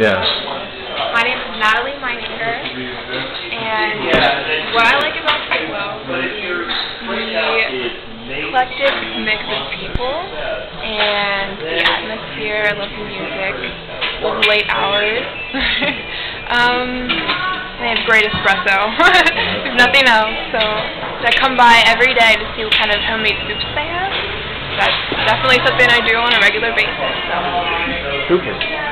Yes. My name is Natalie Meininger, and what I like about Sitwell's is the collective mix of people and the atmosphere. I love the music, I love the late hours. They have great espresso, if nothing else. So I come by every day to see what kind of homemade soups they have. That's definitely something I do on a regular basis. So. Super.